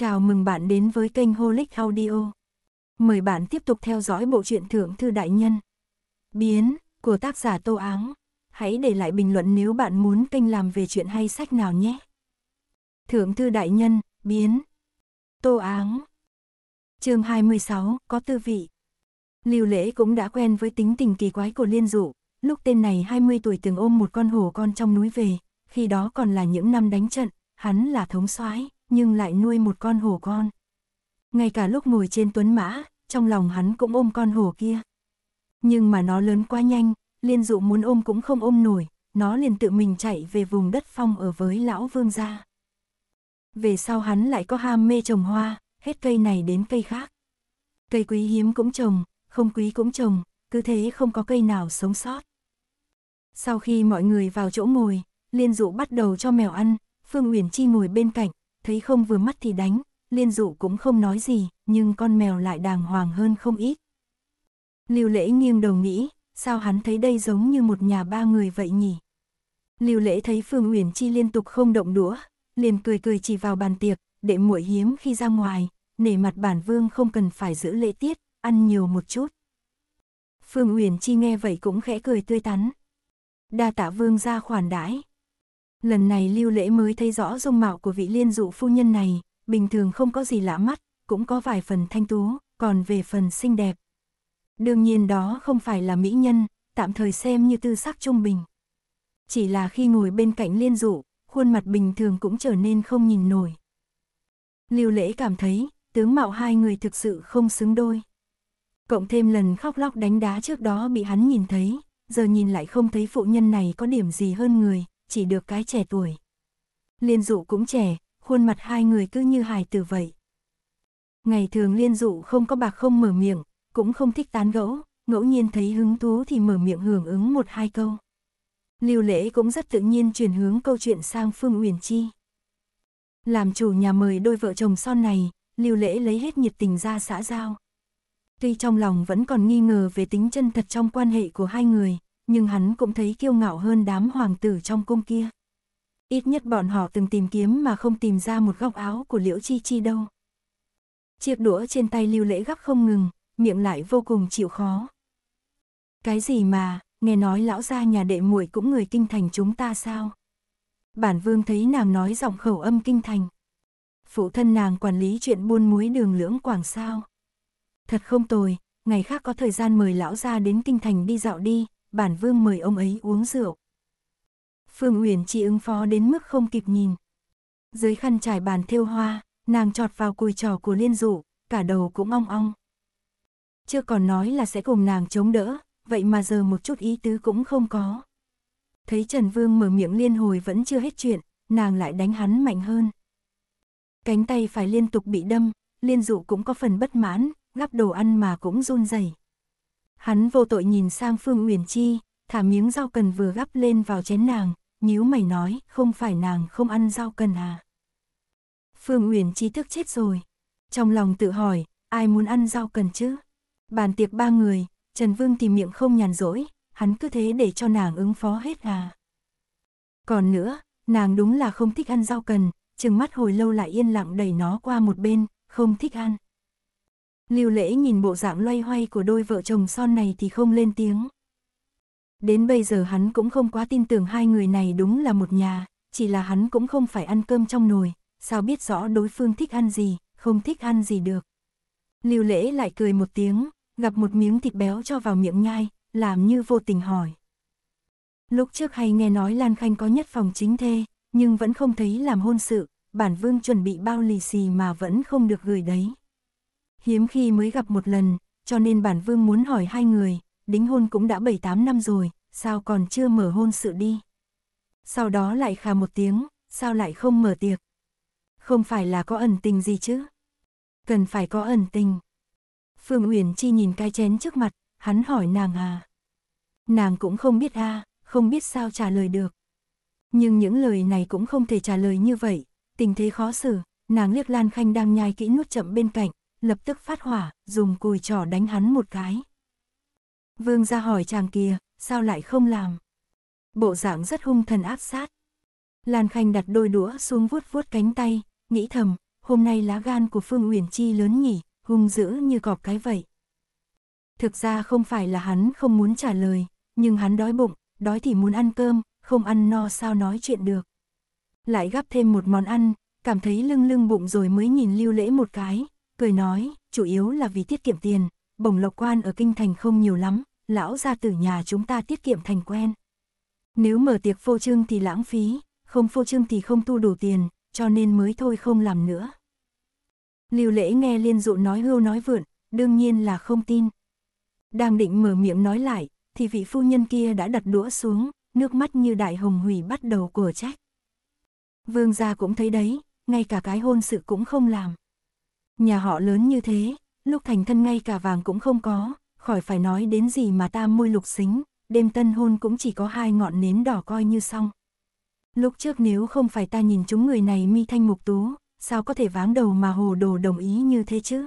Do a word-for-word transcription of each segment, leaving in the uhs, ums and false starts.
Chào mừng bạn đến với kênh Holic Audio. Mời bạn tiếp tục theo dõi bộ truyện Thượng thư đại nhân biến của tác giả Tô Áng. Hãy để lại bình luận nếu bạn muốn kênh làm về chuyện hay sách nào nhé. Thượng thư đại nhân biến. Tô Áng. Chương hai mươi sáu, có tư vị. Lưu Lễ cũng đã quen với tính tình kỳ quái của Liên Dụ, lúc tên này hai mươi tuổi từng ôm một con hổ con trong núi về, khi đó còn là những năm đánh trận, hắn là thống soái, nhưng lại nuôi một con hổ con. Ngay cả lúc ngồi trên tuấn mã, trong lòng hắn cũng ôm con hổ kia. Nhưng mà nó lớn quá nhanh, Liên Dụ muốn ôm cũng không ôm nổi, nó liền tự mình chạy về vùng đất phong ở với lão Vương gia. Về sau hắn lại có ham mê trồng hoa, hết cây này đến cây khác. Cây quý hiếm cũng trồng, không quý cũng trồng, cứ thế không có cây nào sống sót. Sau khi mọi người vào chỗ ngồi, Liên Dụ bắt đầu cho mèo ăn, Phương Uyển Chi ngồi bên cạnh, thấy không vừa mắt thì đánh, Liên Dụ cũng không nói gì, nhưng con mèo lại đàng hoàng hơn không ít. Lưu Lễ nghiêng đầu nghĩ, sao hắn thấy đây giống như một nhà ba người vậy nhỉ? Lưu Lễ thấy Phương Uyển Chi liên tục không động đũa, liền cười cười chỉ vào bàn tiệc, để muội hiếm khi ra ngoài, nể mặt bản vương không cần phải giữ lễ tiết, ăn nhiều một chút. Phương Uyển Chi nghe vậy cũng khẽ cười tươi tắn. Đa tạ vương gia khoản đãi. Lần này Lưu Lễ mới thấy rõ dung mạo của vị Liên Dụ phu nhân này, bình thường không có gì lạ mắt, cũng có vài phần thanh tú, còn về phần xinh đẹp. Đương nhiên đó không phải là mỹ nhân, tạm thời xem như tư sắc trung bình. Chỉ là khi ngồi bên cạnh Liên Dụ, khuôn mặt bình thường cũng trở nên không nhìn nổi. Lưu Lễ cảm thấy, tướng mạo hai người thực sự không xứng đôi. Cộng thêm lần khóc lóc đánh đá trước đó bị hắn nhìn thấy, giờ nhìn lại không thấy phụ nhân này có điểm gì hơn người, chỉ được cái trẻ tuổi. Liên Dụ cũng trẻ, khuôn mặt hai người cứ như hài tử vậy. Ngày thường Liên Dụ không có bạc không mở miệng, cũng không thích tán gẫu, ngẫu nhiên thấy hứng thú thì mở miệng hưởng ứng một hai câu. Lưu Lễ cũng rất tự nhiên chuyển hướng câu chuyện sang Phương Uyển Chi. Làm chủ nhà mời đôi vợ chồng son này, Lưu Lễ lấy hết nhiệt tình ra xã giao. Tuy trong lòng vẫn còn nghi ngờ về tính chân thật trong quan hệ của hai người, nhưng hắn cũng thấy kiêu ngạo hơn đám hoàng tử trong cung kia. Ít nhất bọn họ từng tìm kiếm mà không tìm ra một góc áo của Liễu Chi Chi đâu. Chiếc đũa trên tay Lưu Lễ gắp không ngừng, miệng lại vô cùng chịu khó. Cái gì mà, nghe nói lão gia nhà đệ muội cũng người kinh thành chúng ta sao? Bản vương thấy nàng nói giọng khẩu âm kinh thành. Phụ thân nàng quản lý chuyện buôn muối đường lưỡng Quảng sao? Thật không tồi, ngày khác có thời gian mời lão gia đến kinh thành đi dạo đi, bản vương mời ông ấy uống rượu. Phương Uyển Chi ứng phó đến mức không kịp nhìn. Dưới khăn trải bàn thêu hoa, nàng chọt vào cùi trỏ của Liên Dụ, cả đầu cũng ong ong. Chưa còn nói là sẽ cùng nàng chống đỡ, vậy mà giờ một chút ý tứ cũng không có. Thấy Trần Vương mở miệng liên hồi vẫn chưa hết chuyện, nàng lại đánh hắn mạnh hơn. Cánh tay phải liên tục bị đâm, Liên Dụ cũng có phần bất mãn, gắp đồ ăn mà cũng run rẩy. Hắn vô tội nhìn sang Phương Uyển Chi, thả miếng rau cần vừa gắp lên vào chén nàng, nhíu mày nói, không phải nàng không ăn rau cần à? Phương Uyển Chi tức chết rồi, trong lòng tự hỏi, ai muốn ăn rau cần chứ? Bàn tiệc ba người, Trần Vương thì miệng không nhàn rỗi, hắn cứ thế để cho nàng ứng phó hết à? Còn nữa, nàng đúng là không thích ăn rau cần, chừng mắt hồi lâu lại yên lặng đẩy nó qua một bên, không thích ăn. Lưu Lễ nhìn bộ dạng loay hoay của đôi vợ chồng son này thì không lên tiếng. Đến bây giờ hắn cũng không quá tin tưởng hai người này đúng là một nhà, chỉ là hắn cũng không phải ăn cơm trong nồi, sao biết rõ đối phương thích ăn gì, không thích ăn gì được. Lưu Lễ lại cười một tiếng, gắp một miếng thịt béo cho vào miệng nhai, làm như vô tình hỏi. Lúc trước hay nghe nói Lan Khanh có nhất phòng chính thê, nhưng vẫn không thấy làm hôn sự, bản vương chuẩn bị bao lì xì mà vẫn không được gửi đấy. Hiếm khi mới gặp một lần, cho nên bản vương muốn hỏi hai người, đính hôn cũng đã bảy tám năm rồi, sao còn chưa mở hôn sự đi? Sau đó lại khà một tiếng, sao lại không mở tiệc? Không phải là có ẩn tình gì chứ? Cần phải có ẩn tình. Phương Uyển Chi nhìn cái chén trước mặt, hắn hỏi nàng à? Nàng cũng không biết à, không biết sao trả lời được. Nhưng những lời này cũng không thể trả lời như vậy, tình thế khó xử, nàng liếc Lan Khanh đang nhai kỹ nuốt chậm bên cạnh. Lập tức phát hỏa, dùng cùi trỏ đánh hắn một cái. Vương gia hỏi chàng kia, sao lại không làm? Bộ dạng rất hung thần áp sát. Lan Khanh đặt đôi đũa xuống vuốt vuốt cánh tay, nghĩ thầm, hôm nay lá gan của Phương Uyển Chi lớn nhỉ, hung dữ như cọp cái vậy. Thực ra không phải là hắn không muốn trả lời, nhưng hắn đói bụng, đói thì muốn ăn cơm, không ăn no sao nói chuyện được. Lại gắp thêm một món ăn, cảm thấy lưng lưng bụng rồi mới nhìn Lưu Lễ một cái, cười nói, chủ yếu là vì tiết kiệm tiền, bổng lộc quan ở kinh thành không nhiều lắm, lão gia tử nhà chúng ta tiết kiệm thành quen. Nếu mở tiệc phô trương thì lãng phí, không phô trương thì không thu đủ tiền, cho nên mới thôi không làm nữa. Lưu Lễ nghe Liên Dụ nói hưu nói vượn, đương nhiên là không tin. Đang định mở miệng nói lại, thì vị phu nhân kia đã đặt đũa xuống, nước mắt như đại hồng hủy bắt đầu của trách. Vương gia cũng thấy đấy, ngay cả cái hôn sự cũng không làm. Nhà họ lớn như thế, lúc thành thân ngay cả vàng cũng không có, khỏi phải nói đến gì mà tam môi lục xính, đêm tân hôn cũng chỉ có hai ngọn nến đỏ coi như xong. Lúc trước nếu không phải ta nhìn chúng người này mi thanh mục tú, sao có thể váng đầu mà hồ đồ đồng ý như thế chứ?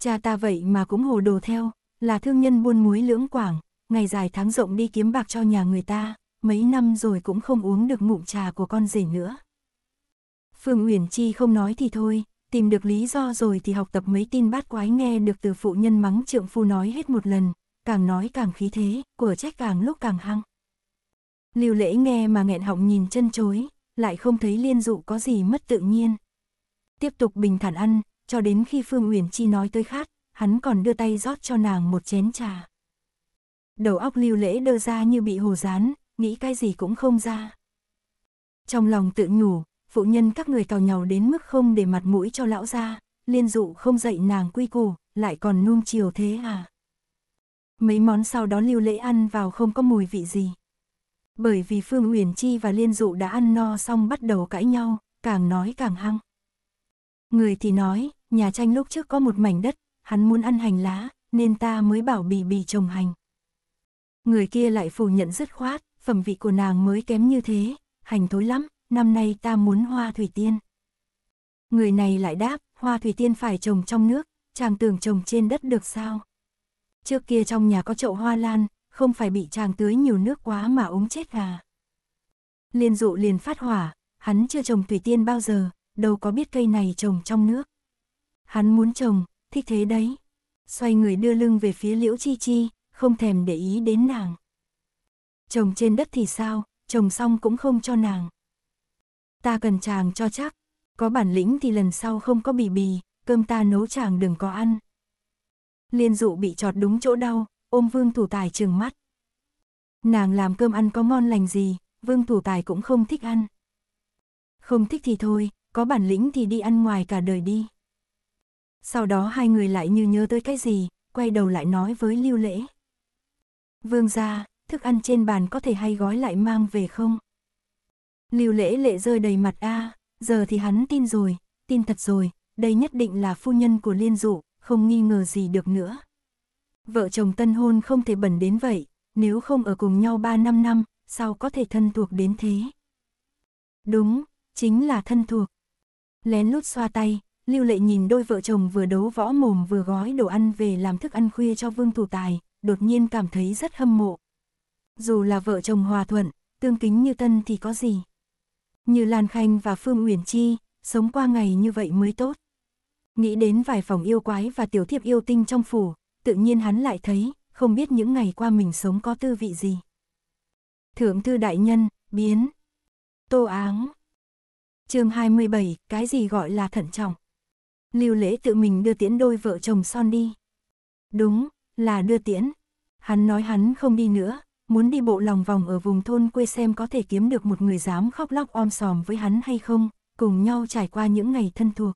Cha ta vậy mà cũng hồ đồ theo, là thương nhân buôn muối lưỡng quảng, ngày dài tháng rộng đi kiếm bạc cho nhà người ta, mấy năm rồi cũng không uống được ngụm trà của con rể nữa. Phương Uyển Chi không nói thì thôi, tìm được lý do rồi thì học tập mấy tin bát quái nghe được từ phụ nhân mắng trượng phu nói hết một lần, càng nói càng khí thế, của trách càng lúc càng hăng. Lưu Lễ nghe mà nghẹn họng nhìn chân chối, lại không thấy Liên Dụ có gì mất tự nhiên. Tiếp tục bình thản ăn, cho đến khi Phương Uyển Chi nói tới khát, hắn còn đưa tay rót cho nàng một chén trà. Đầu óc Lưu Lễ đơ ra như bị hồ dán, nghĩ cái gì cũng không ra. Trong lòng tự nhủ, phụ nhân các người cào nhàu đến mức không để mặt mũi cho lão gia, Liên Dụ không dạy nàng quy củ, lại còn nuông chiều thế à. Mấy món sau đó Lưu Lễ ăn vào không có mùi vị gì. Bởi vì Phương Uyển Chi và Liên Dụ đã ăn no xong bắt đầu cãi nhau, càng nói càng hăng. Người thì nói, nhà tranh lúc trước có một mảnh đất, hắn muốn ăn hành lá, nên ta mới bảo Bỉ Bỉ trồng hành. Người kia lại phủ nhận dứt khoát, phẩm vị của nàng mới kém như thế, hành thối lắm, năm nay ta muốn hoa thủy tiên. Người này lại đáp, hoa thủy tiên phải trồng trong nước, chàng tưởng trồng trên đất được sao. Trước kia trong nhà có chậu hoa lan, không phải bị chàng tưới nhiều nước quá mà ống chết à. Liên Dụ liền phát hỏa, hắn chưa trồng thủy tiên bao giờ, đâu có biết cây này trồng trong nước. Hắn muốn trồng, thích thế đấy. Xoay người đưa lưng về phía Liễu Chi Chi, không thèm để ý đến nàng. Trồng trên đất thì sao, trồng xong cũng không cho nàng. Ta cần chàng cho chắc, có bản lĩnh thì lần sau không có Bỉ Bỉ, cơm ta nấu chàng đừng có ăn. Liên Dụ bị chọt đúng chỗ đau, ôm Vương Thủ Tài trừng mắt. Nàng làm cơm ăn có ngon lành gì, Vương Thủ Tài cũng không thích ăn. Không thích thì thôi, có bản lĩnh thì đi ăn ngoài cả đời đi. Sau đó hai người lại như nhớ tới cái gì, quay đầu lại nói với Lưu Lễ. Vương gia, thức ăn trên bàn có thể hay gói lại mang về không? Lưu Lễ lệ rơi đầy mặt a, à, giờ thì hắn tin rồi, tin thật rồi, đây nhất định là phu nhân của Liên Dụ, không nghi ngờ gì được nữa. Vợ chồng tân hôn không thể bẩn đến vậy, nếu không ở cùng nhau ba năm năm, sao có thể thân thuộc đến thế? Đúng, chính là thân thuộc. Lén lút xoa tay, Lưu Lệ nhìn đôi vợ chồng vừa đấu võ mồm vừa gói đồ ăn về làm thức ăn khuya cho Vương Thủ Tài, đột nhiên cảm thấy rất hâm mộ. Dù là vợ chồng hòa thuận, tương kính như tân thì có gì. Như Lan Khanh và Phương Uyển Chi, sống qua ngày như vậy mới tốt. Nghĩ đến vài phòng yêu quái và tiểu thiếp yêu tinh trong phủ, tự nhiên hắn lại thấy, không biết những ngày qua mình sống có tư vị gì. Thượng thư đại nhân, biến. Tô Áng. Chương hai mươi bảy, cái gì gọi là thận trọng? Lưu Lễ tự mình đưa tiễn đôi vợ chồng son đi. Đúng, là đưa tiễn. Hắn nói hắn không đi nữa, muốn đi bộ lòng vòng ở vùng thôn quê xem có thể kiếm được một người dám khóc lóc om sòm với hắn hay không, cùng nhau trải qua những ngày thân thuộc.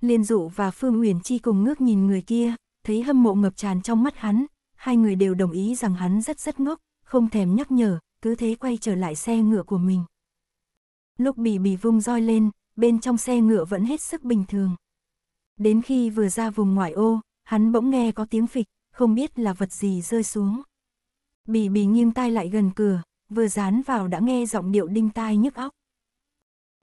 Liên Dụ và Phương Uyển Chi cùng ngước nhìn người kia, thấy hâm mộ ngập tràn trong mắt hắn, hai người đều đồng ý rằng hắn rất rất ngốc, không thèm nhắc nhở, cứ thế quay trở lại xe ngựa của mình. Lúc Bỉ Bỉ vung roi lên, bên trong xe ngựa vẫn hết sức bình thường. Đến khi vừa ra vùng ngoại ô, hắn bỗng nghe có tiếng phịch, không biết là vật gì rơi xuống. Bỉ Bỉ nghiêng tai lại gần cửa, vừa dán vào đã nghe giọng điệu đinh tai nhức óc.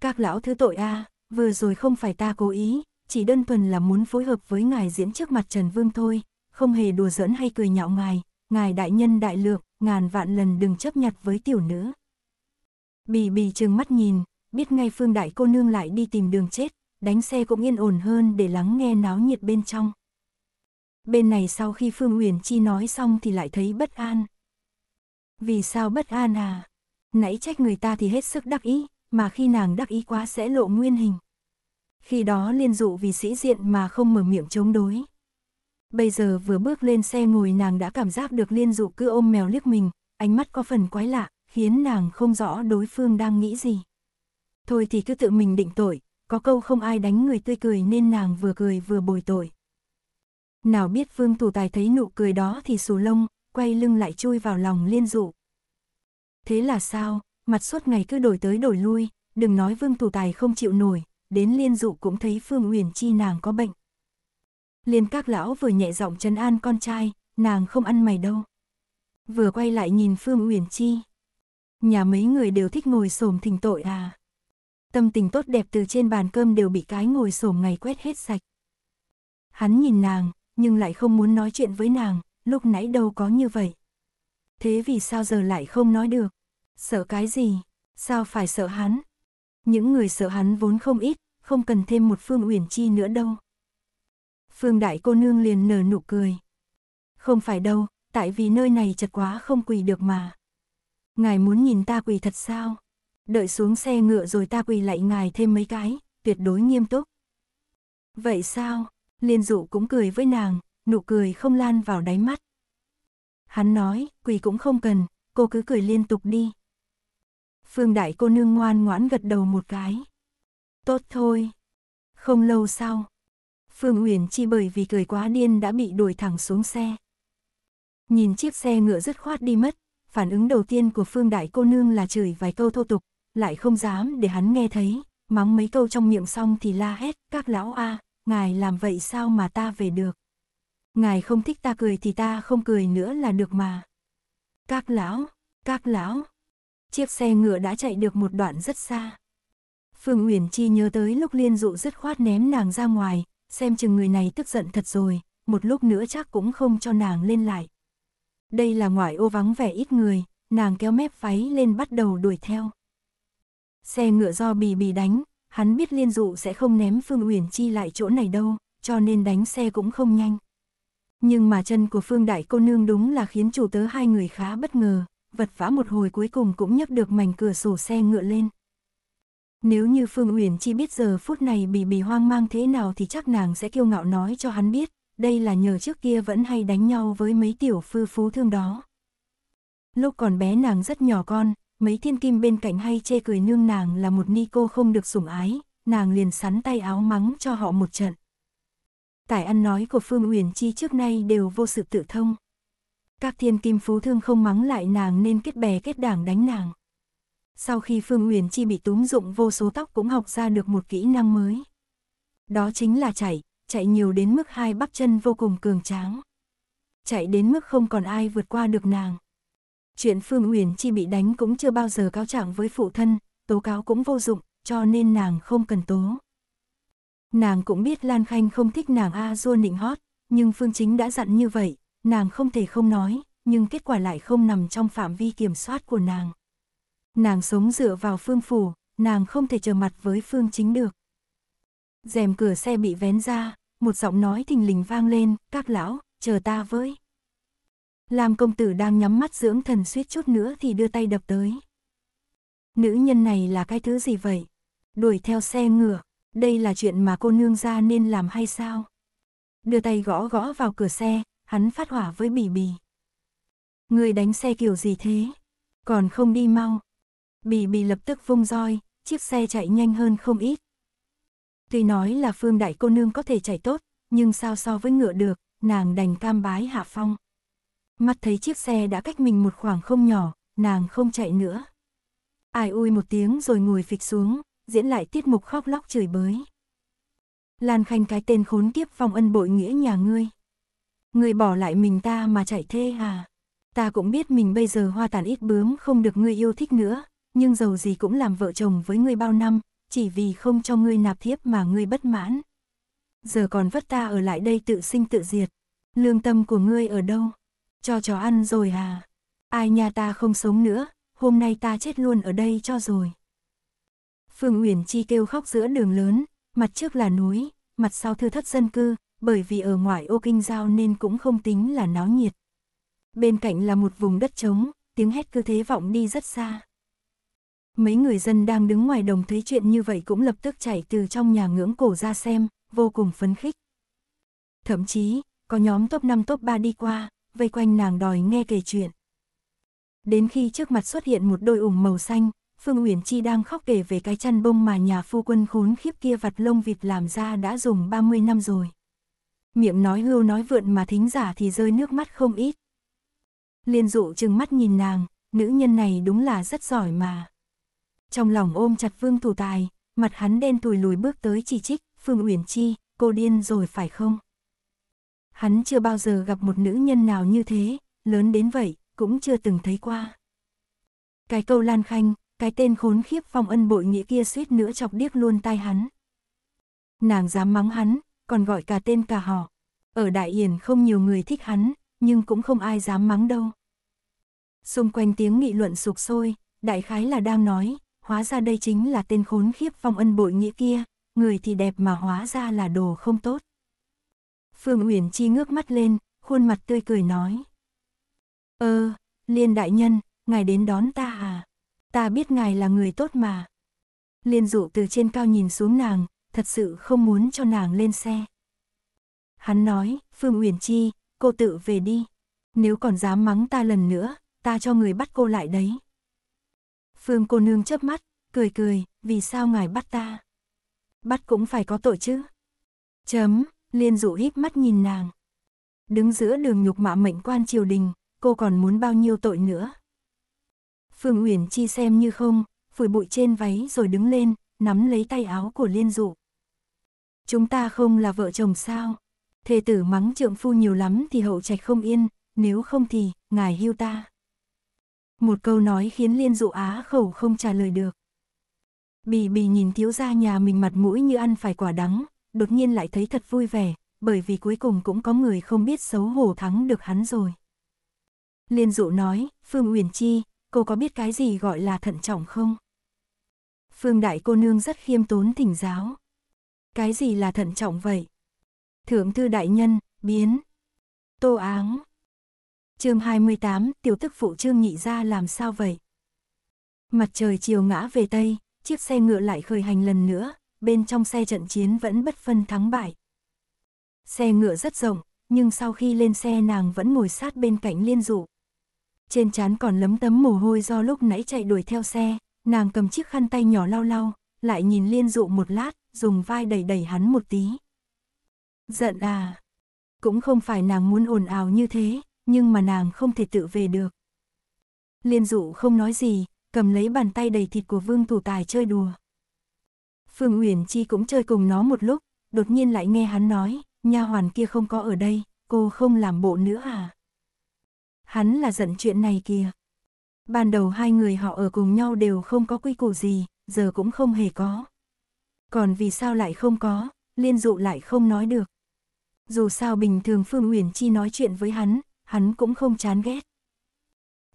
Các lão thứ tội a, à, vừa rồi không phải ta cố ý, chỉ đơn thuần là muốn phối hợp với ngài diễn trước mặt Trần Vương thôi, không hề đùa giỡn hay cười nhạo ngài, ngài đại nhân đại lượng, ngàn vạn lần đừng chấp nhặt với tiểu nữ. Bỉ Bỉ trừng mắt nhìn, biết ngay Phương đại cô nương lại đi tìm đường chết, đánh xe cũng yên ổn hơn để lắng nghe náo nhiệt bên trong. Bên này sau khi Phương Uyển Chi nói xong thì lại thấy bất an. Vì sao bất an à? Nãy trách người ta thì hết sức đắc ý, mà khi nàng đắc ý quá sẽ lộ nguyên hình. Khi đó Liên Dụ vì sĩ diện mà không mở miệng chống đối. Bây giờ vừa bước lên xe ngồi nàng đã cảm giác được Liên Dụ cứ ôm mèo liếc mình, ánh mắt có phần quái lạ, khiến nàng không rõ đối phương đang nghĩ gì. Thôi thì cứ tự mình định tội, có câu không ai đánh người tươi cười nên nàng vừa cười vừa bồi tội. Nào biết Vương Thủ Tài thấy nụ cười đó thì xù lông, quay lưng lại chui vào lòng Liên Dụ. Thế là sao, mặt suốt ngày cứ đổi tới đổi lui, đừng nói Vương Thủ Tài không chịu nổi, đến Liên Dụ cũng thấy Phương Uyển Chi nàng có bệnh. Liên các lão vừa nhẹ giọng trấn an con trai, nàng không ăn mày đâu. Vừa quay lại nhìn Phương Uyển Chi. Nhà mấy người đều thích ngồi xổm thỉnh tội à. Tâm tình tốt đẹp từ trên bàn cơm đều bị cái ngồi xổm ngày quét hết sạch. Hắn nhìn nàng, nhưng lại không muốn nói chuyện với nàng, lúc nãy đâu có như vậy. Thế vì sao giờ lại không nói được? Sợ cái gì? Sao phải sợ hắn? Những người sợ hắn vốn không ít, không cần thêm một Phương Uyển Chi nữa đâu. Phương đại cô nương liền nở nụ cười. Không phải đâu, tại vì nơi này chật quá không quỳ được mà. Ngài muốn nhìn ta quỳ thật sao? Đợi xuống xe ngựa rồi ta quỳ lại ngài thêm mấy cái, tuyệt đối nghiêm túc. Vậy sao? Liên Dụ cũng cười với nàng, nụ cười không lan vào đáy mắt. Hắn nói, quỳ cũng không cần, cô cứ cười liên tục đi. Phương đại cô nương ngoan ngoãn gật đầu một cái. Tốt thôi. Không lâu sau, Phương Uyển Chi bởi vì cười quá điên đã bị đuổi thẳng xuống xe. Nhìn chiếc xe ngựa dứt khoát đi mất, phản ứng đầu tiên của Phương đại cô nương là chửi vài câu thô tục, lại không dám để hắn nghe thấy, mắng mấy câu trong miệng xong thì la hét, các lão a, à, ngài làm vậy sao mà ta về được. Ngài không thích ta cười thì ta không cười nữa là được mà. Các lão, các lão. Chiếc xe ngựa đã chạy được một đoạn rất xa. Phương Uyển Chi nhớ tới lúc Liên Dụ dứt khoát ném nàng ra ngoài, xem chừng người này tức giận thật rồi, một lúc nữa chắc cũng không cho nàng lên lại. Đây là ngoại ô vắng vẻ ít người, nàng kéo mép váy lên bắt đầu đuổi theo. Xe ngựa do Bỉ Bỉ đánh, hắn biết Liên Dụ sẽ không ném Phương Uyển Chi lại chỗ này đâu, cho nên đánh xe cũng không nhanh. Nhưng mà chân của Phương đại cô nương đúng là khiến chủ tớ hai người khá bất ngờ, vật vã một hồi cuối cùng cũng nhấc được mảnh cửa sổ xe ngựa lên. Nếu như Phương Uyển Chi biết giờ phút này Bỉ Bỉ hoang mang thế nào thì chắc nàng sẽ kiêu ngạo nói cho hắn biết, đây là nhờ trước kia vẫn hay đánh nhau với mấy tiểu phư phú thương đó. Lúc còn bé nàng rất nhỏ con, mấy thiên kim bên cạnh hay chê cười nương nàng là một ni cô không được sủng ái, nàng liền sắn tay áo mắng cho họ một trận. Tài ăn nói của Phương Uyển Chi trước nay đều vô sự tự thông. Các thiên kim phú thương không mắng lại nàng nên kết bè kết đảng đánh nàng. Sau khi Phương Uyển Chi bị túm dụng vô số tóc cũng học ra được một kỹ năng mới. Đó chính là chạy, chạy nhiều đến mức hai bắp chân vô cùng cường tráng. Chạy đến mức không còn ai vượt qua được nàng. Chuyện Phương Uyển Chi bị đánh cũng chưa bao giờ cáo trạng với phụ thân, tố cáo cũng vô dụng, cho nên nàng không cần tố. Nàng cũng biết Lan Khanh không thích nàng a dua nịnh hót, nhưng Phương Chính đã dặn như vậy, nàng không thể không nói, nhưng kết quả lại không nằm trong phạm vi kiểm soát của nàng. Nàng sống dựa vào Phương phủ, nàng không thể trở mặt với Phương Chính được. Rèm cửa xe bị vén ra, một giọng nói thình lình vang lên, các lão, chờ ta với. Làm công tử đang nhắm mắt dưỡng thần suýt chút nữa thì đưa tay đập tới. Nữ nhân này là cái thứ gì vậy? Đuổi theo xe ngựa, đây là chuyện mà cô nương gia nên làm hay sao? Đưa tay gõ gõ vào cửa xe, hắn phát hỏa với Bỉ Bỉ. Người đánh xe kiểu gì thế? Còn không đi mau. Bỉ Bỉ lập tức vung roi, chiếc xe chạy nhanh hơn không ít. Tuy nói là Phương đại cô nương có thể chạy tốt, nhưng sao so với ngựa được, nàng đành cam bái hạ phong. Mắt thấy chiếc xe đã cách mình một khoảng không nhỏ, nàng không chạy nữa. Ai ui một tiếng rồi ngồi phịch xuống, diễn lại tiết mục khóc lóc chửi bới. Lan Khanh cái tên khốn kiếp vong ân bội nghĩa nhà ngươi. Ngươi bỏ lại mình ta mà chạy thế à? Ta cũng biết mình bây giờ hoa tàn ít bướm không được ngươi yêu thích nữa, nhưng dầu gì cũng làm vợ chồng với ngươi bao năm, chỉ vì không cho ngươi nạp thiếp mà ngươi bất mãn. Giờ còn vất ta ở lại đây tự sinh tự diệt. Lương tâm của ngươi ở đâu? Cho chó ăn rồi à? Ai nha ta không sống nữa, hôm nay ta chết luôn ở đây cho rồi. Phương Uyển Chi kêu khóc giữa đường lớn, mặt trước là núi, mặt sau thưa thất dân cư, bởi vì ở ngoại ô kinh giao nên cũng không tính là náo nhiệt. Bên cạnh là một vùng đất trống, tiếng hét cứ thế vọng đi rất xa. Mấy người dân đang đứng ngoài đồng thấy chuyện như vậy cũng lập tức chạy từ trong nhà ngưỡng cổ ra xem, vô cùng phấn khích. Thậm chí, có nhóm top năm top ba đi qua, vây quanh nàng đòi nghe kể chuyện. Đến khi trước mặt xuất hiện một đôi ủng màu xanh, Phương Uyển Chi đang khóc kể về cái chăn bông mà nhà phu quân khốn khiếp kia vặt lông vịt làm ra đã dùng ba mươi năm rồi. Miệng nói hưu nói vượn mà thính giả thì rơi nước mắt không ít. Liên Dụ trừng mắt nhìn nàng, nữ nhân này đúng là rất giỏi mà. Trong lòng ôm chặt Vương Thủ Tài, mặt hắn đen tùi lùi bước tới chỉ trích, Phương Uyển Chi, cô điên rồi phải không? Hắn chưa bao giờ gặp một nữ nhân nào như thế, lớn đến vậy, cũng chưa từng thấy qua. Cái câu Lan Khanh, cái tên khốn khiếp phong ân bội nghĩa kia suýt nữa chọc điếc luôn tai hắn. Nàng dám mắng hắn, còn gọi cả tên cả họ. Ở Đại Yển không nhiều người thích hắn, nhưng cũng không ai dám mắng đâu. Xung quanh tiếng nghị luận sục sôi, đại khái là đang nói, hóa ra đây chính là tên khốn khiếp phong ân bội nghĩa kia, người thì đẹp mà hóa ra là đồ không tốt. Phương Uyển Chi ngước mắt lên, khuôn mặt tươi cười nói. Ơ, ờ, Liên đại nhân, ngài đến đón ta à? Ta biết ngài là người tốt mà. Liên Dụ từ trên cao nhìn xuống nàng, thật sự không muốn cho nàng lên xe. Hắn nói, Phương Uyển Chi, cô tự về đi. Nếu còn dám mắng ta lần nữa, ta cho người bắt cô lại đấy. Phương cô nương chớp mắt, cười cười, vì sao ngài bắt ta? Bắt cũng phải có tội chứ. Chấm, Liên Dụ híp mắt nhìn nàng. Đứng giữa đường nhục mạ mệnh quan triều đình, cô còn muốn bao nhiêu tội nữa? Phương Uyển Chi xem như không, phủi bụi trên váy rồi đứng lên, nắm lấy tay áo của Liên Dụ. Chúng ta không là vợ chồng sao? Thê tử mắng trượng phu nhiều lắm thì hậu trạch không yên, nếu không thì, ngài hưu ta. Một câu nói khiến Liên Dụ á khẩu không trả lời được. Bỉ Bỉ nhìn thiếu gia nhà mình mặt mũi như ăn phải quả đắng, đột nhiên lại thấy thật vui vẻ, bởi vì cuối cùng cũng có người không biết xấu hổ thắng được hắn rồi. Liên Dụ nói, Phương Uyển Chi, cô có biết cái gì gọi là thận trọng không? Phương đại cô nương rất khiêm tốn thỉnh giáo. Cái gì là thận trọng vậy? Thượng thư đại nhân, biến. Tô Áng. Chương hai mươi tám, tiểu tức phụ Trương nhị gia làm sao vậy? Mặt trời chiều ngã về tây, chiếc xe ngựa lại khởi hành lần nữa, bên trong xe trận chiến vẫn bất phân thắng bại. Xe ngựa rất rộng, nhưng sau khi lên xe nàng vẫn ngồi sát bên cạnh Liên Dụ. Trên trán còn lấm tấm mồ hôi do lúc nãy chạy đuổi theo xe, nàng cầm chiếc khăn tay nhỏ lau lau, lại nhìn Liên Dụ một lát, dùng vai đẩy đẩy hắn một tí. Giận à? Cũng không phải nàng muốn ồn ào như thế, nhưng mà nàng không thể tự về được. Liên Dụ không nói gì, cầm lấy bàn tay đầy thịt của Vương Thủ Tài chơi đùa. Phương Uyển Chi cũng chơi cùng nó một lúc, đột nhiên lại nghe hắn nói, nha hoàn kia không có ở đây, cô không làm bộ nữa à? Hắn là giận chuyện này kìa. Ban đầu hai người họ ở cùng nhau đều không có quy củ gì, giờ cũng không hề có. Còn vì sao lại không có, Liên Dụ lại không nói được. Dù sao bình thường Phương Uyển Chi nói chuyện với hắn, hắn cũng không chán ghét.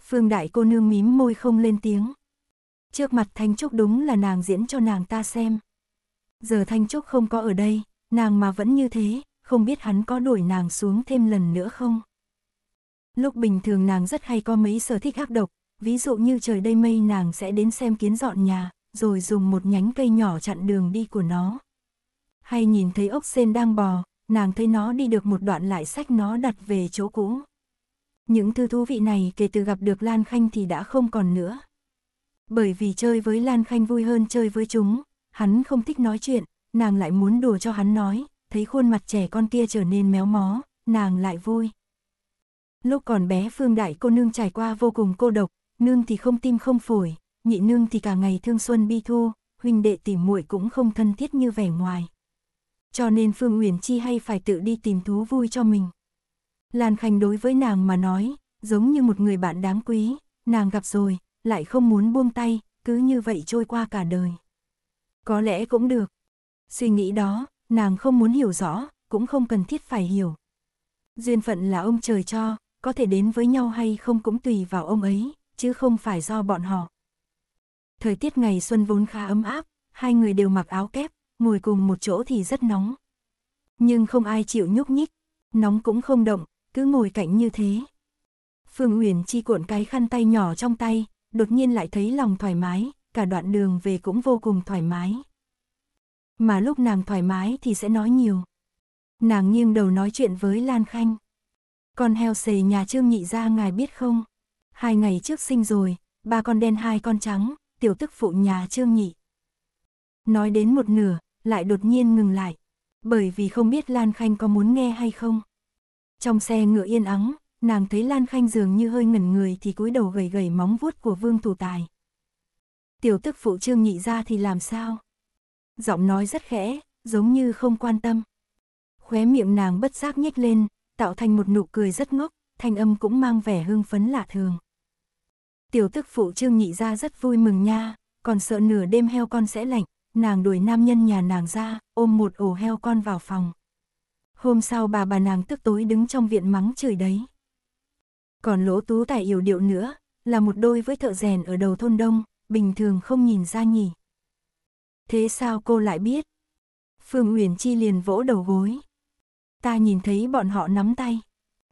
Phương đại cô nương mím môi không lên tiếng. Trước mặt Thanh Trúc đúng là nàng diễn cho nàng ta xem. Giờ Thanh Trúc không có ở đây, nàng mà vẫn như thế, không biết hắn có đuổi nàng xuống thêm lần nữa không? Lúc bình thường nàng rất hay có mấy sở thích ác độc, ví dụ như trời đây mây nàng sẽ đến xem kiến dọn nhà, rồi dùng một nhánh cây nhỏ chặn đường đi của nó. Hay nhìn thấy ốc sên đang bò, nàng thấy nó đi được một đoạn lại xách nó đặt về chỗ cũ. Những thứ thú vị này kể từ gặp được Lan Khanh thì đã không còn nữa. Bởi vì chơi với Lan Khanh vui hơn chơi với chúng, hắn không thích nói chuyện, nàng lại muốn đùa cho hắn nói, thấy khuôn mặt trẻ con kia trở nên méo mó, nàng lại vui. Lúc còn bé Phương đại cô nương trải qua vô cùng cô độc, nương thì không tim không phổi, nhị nương thì cả ngày thương xuân bi thu, huynh đệ tỉ muội cũng không thân thiết như vẻ ngoài. Cho nên Phương Uyển Chi hay phải tự đi tìm thú vui cho mình. Lan Khanh đối với nàng mà nói, giống như một người bạn đáng quý, nàng gặp rồi, lại không muốn buông tay, cứ như vậy trôi qua cả đời. Có lẽ cũng được. Suy nghĩ đó, nàng không muốn hiểu rõ, cũng không cần thiết phải hiểu. Duyên phận là ông trời cho, có thể đến với nhau hay không cũng tùy vào ông ấy, chứ không phải do bọn họ. Thời tiết ngày xuân vốn khá ấm áp, hai người đều mặc áo kép, ngồi cùng một chỗ thì rất nóng. Nhưng không ai chịu nhúc nhích, nóng cũng không động, cứ ngồi cạnh như thế. Phương Uyển Chi cuộn cái khăn tay nhỏ trong tay, đột nhiên lại thấy lòng thoải mái, cả đoạn đường về cũng vô cùng thoải mái. Mà lúc nàng thoải mái thì sẽ nói nhiều. Nàng nghiêng đầu nói chuyện với Lan Khanh. Con heo xề nhà Trương nhị gia ngài biết không? Hai ngày trước sinh rồi, ba con đen hai con trắng, tiểu tức phụ nhà Trương nhị. Nói đến một nửa, lại đột nhiên ngừng lại, bởi vì không biết Lan Khanh có muốn nghe hay không. Trong xe ngựa yên ắng, nàng thấy Lan Khanh dường như hơi ngẩn người thì cúi đầu gầy gầy móng vuốt của Vương Thủ Tài. Tiểu tức phụ Trương nhị gia thì làm sao? Giọng nói rất khẽ, giống như không quan tâm. Khóe miệng nàng bất giác nhếch lên, tạo thành một nụ cười rất ngốc, thanh âm cũng mang vẻ hưng phấn lạ thường. Tiểu tức phụ Trương nhị gia rất vui mừng nha, còn sợ nửa đêm heo con sẽ lạnh, nàng đuổi nam nhân nhà nàng ra, ôm một ổ heo con vào phòng. Hôm sau bà bà nàng tức tối đứng trong viện mắng chửi đấy. Còn Lỗ Tú Tài yểu điệu nữa, là một đôi với thợ rèn ở đầu thôn đông, bình thường không nhìn ra nhỉ. Thế sao cô lại biết? Phương Uyển Chi liền vỗ đầu gối. Ta nhìn thấy bọn họ nắm tay.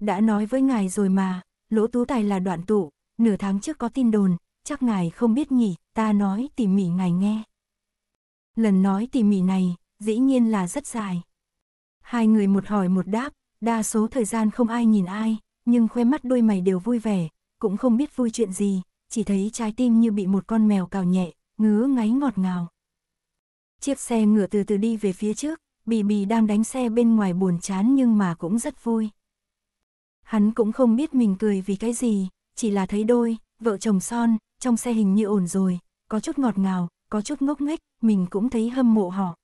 Đã nói với ngài rồi mà, Lỗ Tú Tài là đoạn tụ, nửa tháng trước có tin đồn, chắc ngài không biết nhỉ, ta nói tỉ mỉ ngài nghe. Lần nói tỉ mỉ này, dĩ nhiên là rất dài. Hai người một hỏi một đáp, đa số thời gian không ai nhìn ai, nhưng khóe mắt đôi mày đều vui vẻ, cũng không biết vui chuyện gì, chỉ thấy trái tim như bị một con mèo cào nhẹ, ngứa ngáy ngọt ngào. Chiếc xe ngựa từ từ đi về phía trước, Bỉ Bỉ đang đánh xe bên ngoài buồn chán nhưng mà cũng rất vui. Hắn cũng không biết mình cười vì cái gì, chỉ là thấy đôi, vợ chồng son, trong xe hình như ổn rồi, có chút ngọt ngào, có chút ngốc nghếch, mình cũng thấy hâm mộ họ.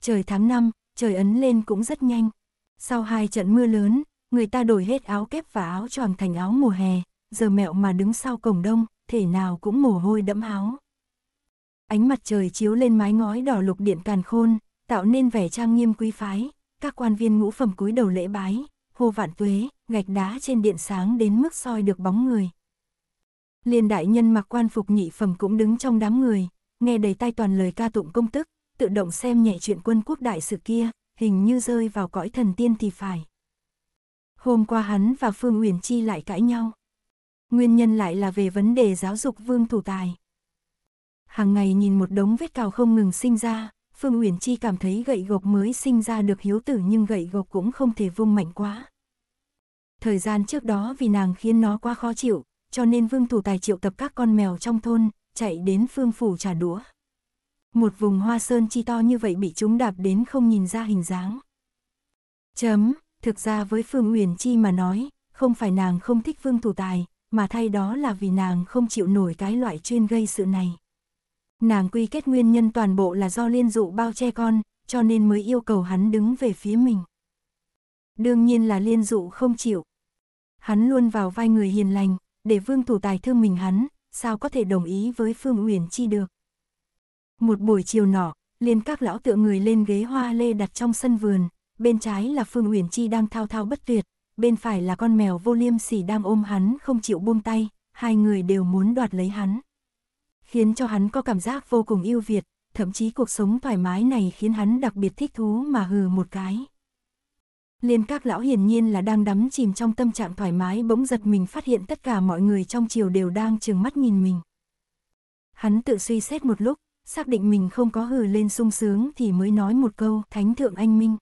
Trời tháng năm, trời ấn lên cũng rất nhanh. Sau hai trận mưa lớn, người ta đổi hết áo kép và áo choàng thành áo mùa hè, giờ mẹo mà đứng sau cổng đông, thể nào cũng mồ hôi đẫm áo. Ánh mặt trời chiếu lên mái ngói đỏ lục điện càn khôn, tạo nên vẻ trang nghiêm quý phái, các quan viên ngũ phẩm cúi đầu lễ bái, hô vạn tuế, gạch đá trên điện sáng đến mức soi được bóng người. Liên đại nhân mặc quan phục nhị phẩm cũng đứng trong đám người, nghe đầy tai toàn lời ca tụng công tức, tự động xem nhẹ chuyện quân quốc đại sự kia, hình như rơi vào cõi thần tiên thì phải. Hôm qua hắn và Phương Uyển Chi lại cãi nhau. Nguyên nhân lại là về vấn đề giáo dục Vương Thủ Tài. Hàng ngày nhìn một đống vết cào không ngừng sinh ra, Phương Uyển Chi cảm thấy gậy gộc mới sinh ra được hiếu tử nhưng gậy gộc cũng không thể vung mạnh quá. Thời gian trước đó vì nàng khiến nó quá khó chịu, cho nên Vương Thủ Tài triệu tập các con mèo trong thôn, chạy đến Phương phủ trả đũa. Một vùng hoa sơn chi to như vậy bị chúng đạp đến không nhìn ra hình dáng. Chấm, thực ra với Phương Uyển Chi mà nói, không phải nàng không thích Vương Thủ Tài, mà thay đó là vì nàng không chịu nổi cái loại chuyên gây sự này. Nàng quy kết nguyên nhân toàn bộ là do Liên Dụ bao che con, cho nên mới yêu cầu hắn đứng về phía mình. Đương nhiên là Liên Dụ không chịu. Hắn luôn vào vai người hiền lành, để Vương Thủ Tài thương mình hắn, sao có thể đồng ý với Phương Uyển Chi được. Một buổi chiều nọ, Liên Các lão tựa người lên ghế hoa lê đặt trong sân vườn, bên trái là Phương Uyển Chi đang thao thao bất tuyệt, bên phải là con mèo vô liêm sỉ đang ôm hắn không chịu buông tay, hai người đều muốn đoạt lấy hắn. Khiến cho hắn có cảm giác vô cùng ưu việt, thậm chí cuộc sống thoải mái này khiến hắn đặc biệt thích thú mà hừ một cái. Liên Các lão hiển nhiên là đang đắm chìm trong tâm trạng thoải mái bỗng giật mình phát hiện tất cả mọi người trong triều đều đang trừng mắt nhìn mình. Hắn tự suy xét một lúc, xác định mình không có hừ lên sung sướng thì mới nói một câu thánh thượng anh minh.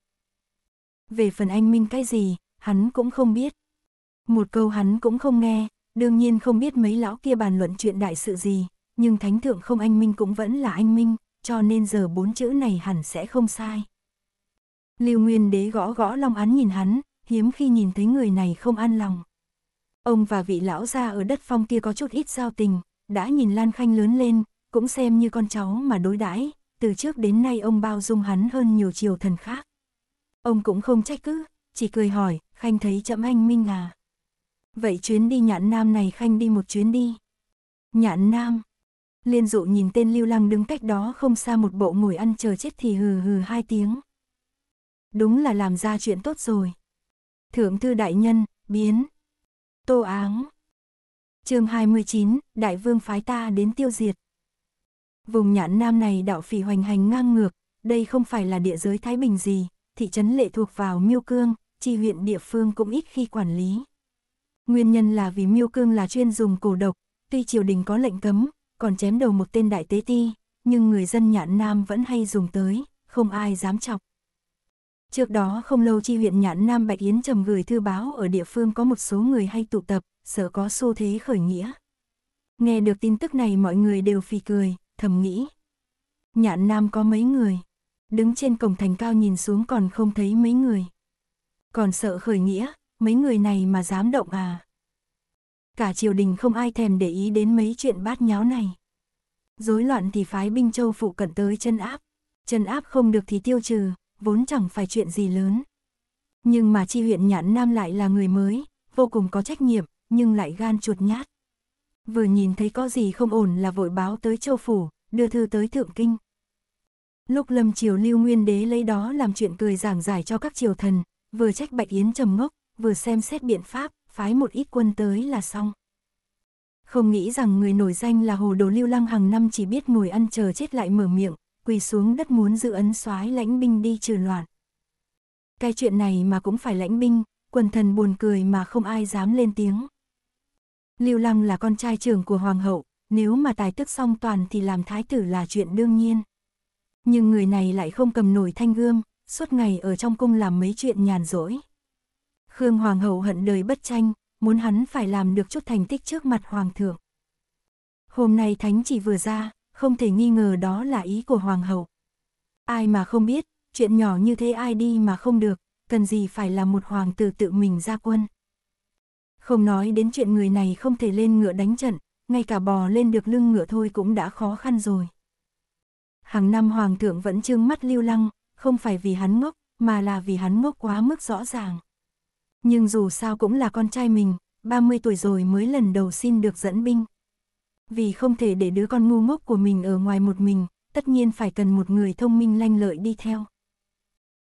Về phần anh minh cái gì, hắn cũng không biết. Một câu hắn cũng không nghe, đương nhiên không biết mấy lão kia bàn luận chuyện đại sự gì. Nhưng thánh thượng không anh minh cũng vẫn là anh minh, cho nên giờ bốn chữ này hẳn sẽ không sai. Lưu Nguyên Đế gõ gõ long án nhìn hắn, hiếm khi nhìn thấy người này không an lòng. Ông và vị lão gia ở đất phong kia có chút ít giao tình, đã nhìn Lan Khanh lớn lên, cũng xem như con cháu mà đối đãi, từ trước đến nay ông bao dung hắn hơn nhiều triều thần khác. Ông cũng không trách cứ, chỉ cười hỏi, Khanh thấy chậm anh minh à? Vậy chuyến đi Nhạn Nam này Khanh đi một chuyến đi. Nhạn Nam. Liên Dụ nhìn tên Lưu Lăng đứng cách đó không xa một bộ ngồi ăn chờ chết thì hừ hừ hai tiếng. Đúng là làm ra chuyện tốt rồi. Thượng thư đại nhân, biến. Tô Áng. Chương hai mươi chín, Đại Vương phái ta đến tiêu diệt. Vùng Nhạn Nam này đạo phỉ hoành hành ngang ngược, Đây không phải là địa giới Thái Bình gì, thị trấn Lệ thuộc vào Miêu Cương, chi huyện địa phương cũng ít khi quản lý. Nguyên nhân là vì Miêu Cương là chuyên dùng cổ độc, tuy triều đình có lệnh cấm, còn chém đầu một tên đại tế ti, nhưng người dân Nhạn Nam vẫn hay dùng tới, không ai dám chọc. Trước đó không lâu chi huyện Nhạn Nam Bạch Yến Trầm gửi thư báo ở địa phương có một số người hay tụ tập, sợ có xu thế khởi nghĩa. Nghe được tin tức này mọi người đều phì cười, thầm nghĩ. Nhạn Nam có mấy người, đứng trên cổng thành cao nhìn xuống còn không thấy mấy người. Còn sợ khởi nghĩa, mấy người này mà dám động à. Cả triều đình không ai thèm để ý đến mấy chuyện bát nháo này. Rối loạn thì phái binh châu phụ cận tới trấn áp, trấn áp không được thì tiêu trừ, vốn chẳng phải chuyện gì lớn. Nhưng mà chi huyện Nhạn Nam lại là người mới, vô cùng có trách nhiệm, nhưng lại gan chuột nhát. Vừa nhìn thấy có gì không ổn là vội báo tới châu phủ, đưa thư tới Thượng Kinh. Lúc lâm triều Lưu Nguyên Đế lấy đó làm chuyện cười giảng giải cho các triều thần, vừa trách Bạch Yến Trầm ngốc, vừa xem xét biện pháp, phái một ít quân tới là xong. Không nghĩ rằng người nổi danh là hồ đồ Lưu Lăng hàng năm chỉ biết ngồi ăn chờ chết lại mở miệng, quỳ xuống đất muốn giữ ấn soái lãnh binh đi trừ loạn. Cái chuyện này mà cũng phải lãnh binh, quần thần buồn cười mà không ai dám lên tiếng. Lưu Lăng là con trai trưởng của hoàng hậu, nếu mà tài tước song toàn thì làm thái tử là chuyện đương nhiên. Nhưng người này lại không cầm nổi thanh gươm, suốt ngày ở trong cung làm mấy chuyện nhàn rỗi. Khương hoàng hậu hận đời bất tranh, muốn hắn phải làm được chút thành tích trước mặt hoàng thượng. Hôm nay thánh chỉ vừa ra, không thể nghi ngờ đó là ý của hoàng hậu. Ai mà không biết, chuyện nhỏ như thế ai đi mà không được, cần gì phải là một hoàng tử tự mình ra quân. Không nói đến chuyện người này không thể lên ngựa đánh trận, ngay cả bò lên được lưng ngựa thôi cũng đã khó khăn rồi. Hàng năm hoàng thượng vẫn trừng mắt Lưu Lăng, không phải vì hắn ngốc, mà là vì hắn ngốc quá mức rõ ràng. Nhưng dù sao cũng là con trai mình, ba mươi tuổi rồi mới lần đầu xin được dẫn binh. Vì không thể để đứa con ngu ngốc của mình ở ngoài một mình, tất nhiên phải cần một người thông minh lanh lợi đi theo.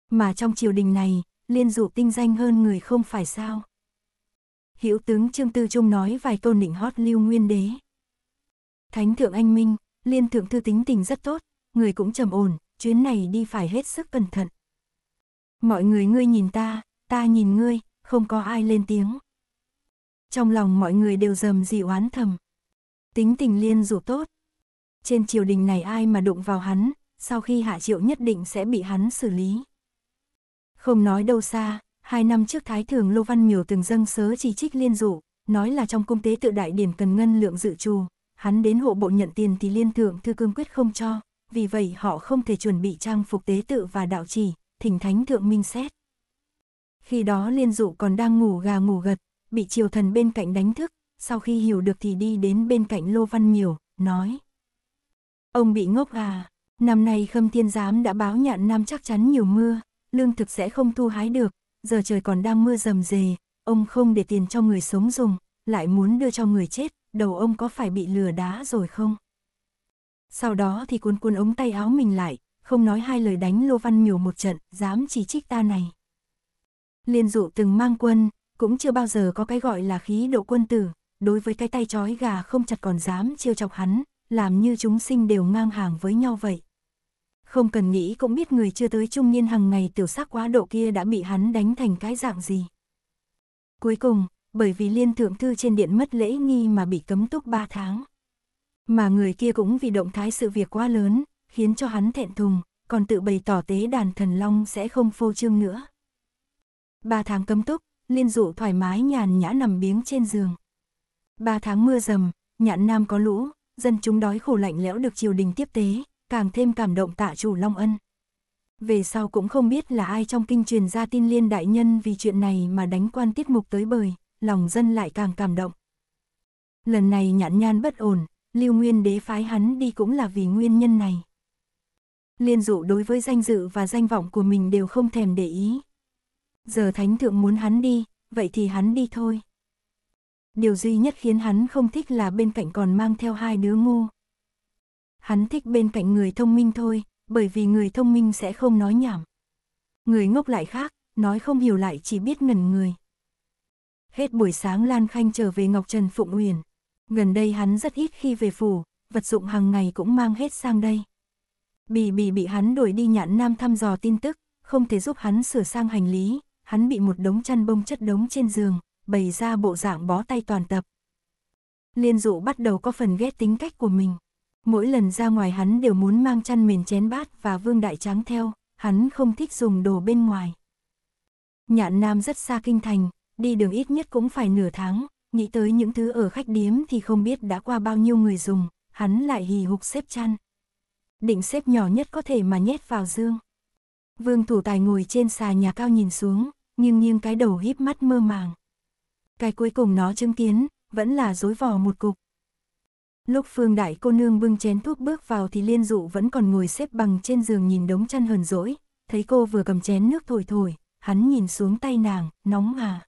Mà trong triều đình này, Liên Dụ tinh danh hơn người không phải sao. Hữu tướng Trương Tư Chung nói vài câu nịnh hót Lưu Nguyên Đế. Thánh thượng anh minh, Liên thượng thư tính tình rất tốt, người cũng trầm ổn, chuyến này đi phải hết sức cẩn thận. Mọi người ngươi nhìn ta, ta nhìn ngươi, không có ai lên tiếng. Trong lòng mọi người đều rầm rì oán thầm. Tính tình Liên Dụ tốt. Trên triều đình này ai mà đụng vào hắn, sau khi hạ triệu nhất định sẽ bị hắn xử lý. Không nói đâu xa, hai năm trước Thái Thường Lô Văn Miểu từng dâng sớ chỉ trích Liên Dụ, nói là trong cung tế tự đại điển cần ngân lượng dự trù. Hắn đến hộ bộ nhận tiền thì Liên thượng thư cương quyết không cho, vì vậy họ không thể chuẩn bị trang phục tế tự và đạo chỉ, thỉnh thánh thượng minh xét. Khi đó Liên Dụ còn đang ngủ gà ngủ gật, bị triều thần bên cạnh đánh thức, sau khi hiểu được thì đi đến bên cạnh Lô Văn Miểu, nói. Ông bị ngốc à, năm nay Khâm Thiên Giám đã báo Nhạn Nam chắc chắn nhiều mưa, lương thực sẽ không thu hái được, giờ trời còn đang mưa rầm rề, ông không để tiền cho người sống dùng, lại muốn đưa cho người chết, đầu ông có phải bị lừa đá rồi không? Sau đó thì cuốn cuốn ống tay áo mình lại, không nói hai lời đánh Lô Văn Miểu một trận, dám chỉ trích ta này. Liên Dụ từng mang quân, cũng chưa bao giờ có cái gọi là khí độ quân tử, đối với cái tay trói gà không chặt còn dám trêu chọc hắn, làm như chúng sinh đều ngang hàng với nhau vậy. Không cần nghĩ cũng biết người chưa tới trung niên hàng ngày tiểu sắc quá độ kia đã bị hắn đánh thành cái dạng gì. Cuối cùng, bởi vì Liên thượng thư trên điện mất lễ nghi mà bị cấm túc ba tháng. Mà người kia cũng vì động thái sự việc quá lớn, khiến cho hắn thẹn thùng, còn tự bày tỏ tế đàn thần long sẽ không phô trương nữa. ba tháng cấm túc, Liên Dụ thoải mái nhàn nhã nằm biếng trên giường. ba tháng mưa rầm, Nhạn Nam có lũ, dân chúng đói khổ lạnh lẽo được triều đình tiếp tế, càng thêm cảm động tạ chủ long ân. Về sau cũng không biết là ai trong kinh truyền ra tin Liên đại nhân vì chuyện này mà đánh quan tiết mục tới bời, lòng dân lại càng cảm động. Lần này Nhạn Nhan bất ổn, Lưu Nguyên Đế phái hắn đi cũng là vì nguyên nhân này. Liên Dụ đối với danh dự và danh vọng của mình đều không thèm để ý. Giờ thánh thượng muốn hắn đi, vậy thì hắn đi thôi. Điều duy nhất khiến hắn không thích là bên cạnh còn mang theo hai đứa ngu. Hắn thích bên cạnh người thông minh thôi, bởi vì người thông minh sẽ không nói nhảm. Người ngốc lại khác, nói không hiểu lại chỉ biết ngẩn người. Hết buổi sáng Lan Khanh trở về Ngọc Trần Phụng Uyển. Gần đây hắn rất ít khi về phủ, vật dụng hàng ngày cũng mang hết sang đây. Bỉ Bỉ bị hắn đuổi đi Nhạn Nam thăm dò tin tức, không thể giúp hắn sửa sang hành lý, hắn bị một đống chăn bông chất đống trên giường, bày ra bộ dạng bó tay toàn tập. Liên Dụ bắt đầu có phần ghét tính cách của mình. Mỗi lần ra ngoài hắn đều muốn mang chăn mền chén bát và vương đại tráng theo, hắn không thích dùng đồ bên ngoài. Nhạn Nam rất xa kinh thành, đi đường ít nhất cũng phải nửa tháng, nghĩ tới những thứ ở khách điếm thì không biết đã qua bao nhiêu người dùng, hắn lại hì hục xếp chăn. Định xếp nhỏ nhất có thể mà nhét vào dương. Vương Thủ Tài ngồi trên xà nhà cao nhìn xuống, nghiêng nghiêng cái đầu híp mắt mơ màng. Cái cuối cùng nó chứng kiến, vẫn là rối vò một cục. Lúc Phương đại cô nương bưng chén thuốc bước vào thì Liên Dụ vẫn còn ngồi xếp bằng trên giường nhìn đống chăn hờn dỗi, thấy cô vừa cầm chén nước thổi thổi, hắn nhìn xuống tay nàng, nóng à.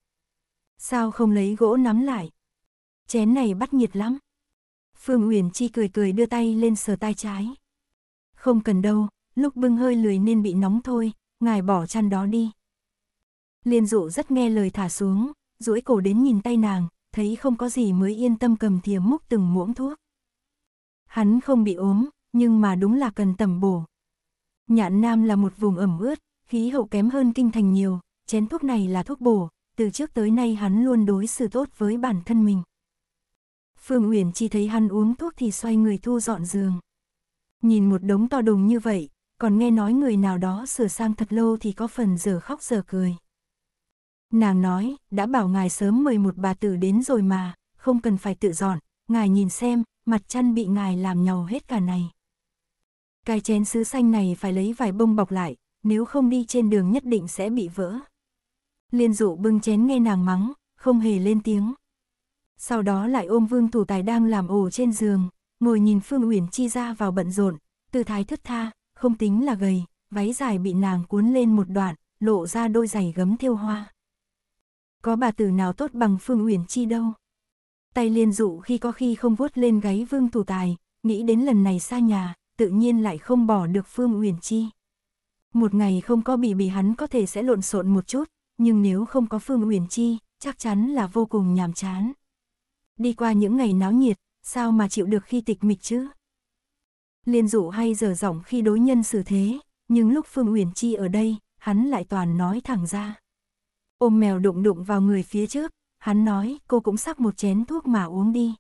Sao không lấy gỗ nắm lại? Chén này bắt nhiệt lắm. Phương Uyển Chi cười cười đưa tay lên sờ tay trái. Không cần đâu, lúc bưng hơi lười nên bị nóng thôi, ngài bỏ chăn đó đi. Liên Dụ rất nghe lời thả xuống, duỗi cổ đến nhìn tay nàng, thấy không có gì mới yên tâm cầm thìa múc từng muỗng thuốc. Hắn không bị ốm, nhưng mà đúng là cần tẩm bổ. Nhạn Nam là một vùng ẩm ướt, khí hậu kém hơn kinh thành nhiều, chén thuốc này là thuốc bổ, từ trước tới nay hắn luôn đối xử tốt với bản thân mình. Phương Uyển Chi thấy hắn uống thuốc thì xoay người thu dọn giường. Nhìn một đống to đùng như vậy, còn nghe nói người nào đó sửa sang thật lâu thì có phần giờ khóc giờ cười. Nàng nói, đã bảo ngài sớm mời một bà tử đến rồi mà, không cần phải tự dọn, ngài nhìn xem, mặt chăn bị ngài làm nhàu hết cả này. Cái chén sứ xanh này phải lấy vải bông bọc lại, nếu không đi trên đường nhất định sẽ bị vỡ. Liên Dụ bưng chén nghe nàng mắng, không hề lên tiếng. Sau đó lại ôm Vương Thủ Tài đang làm ổ trên giường, ngồi nhìn Phương Uyển Chi ra vào bận rộn, tư thái thướt tha, không tính là gầy, váy dài bị nàng cuốn lên một đoạn, lộ ra đôi giày gấm thêu hoa. Có bà tử nào tốt bằng Phương Uyển Chi đâu. Tay Liên Dụ khi có khi không vuốt lên gáy Vương Thủ Tài, nghĩ đến lần này xa nhà, tự nhiên lại không bỏ được Phương Uyển Chi. Một ngày không có Bỉ Bỉ hắn có thể sẽ lộn xộn một chút, nhưng nếu không có Phương Uyển Chi, chắc chắn là vô cùng nhàm chán. Đi qua những ngày náo nhiệt, sao mà chịu được khi tịch mịch chứ? Liên Dụ hay dở giọng khi đối nhân xử thế, nhưng lúc Phương Uyển Chi ở đây, hắn lại toàn nói thẳng ra. Ôm mèo đụng đụng vào người phía trước, hắn nói cô cũng sắc một chén thuốc mà uống đi.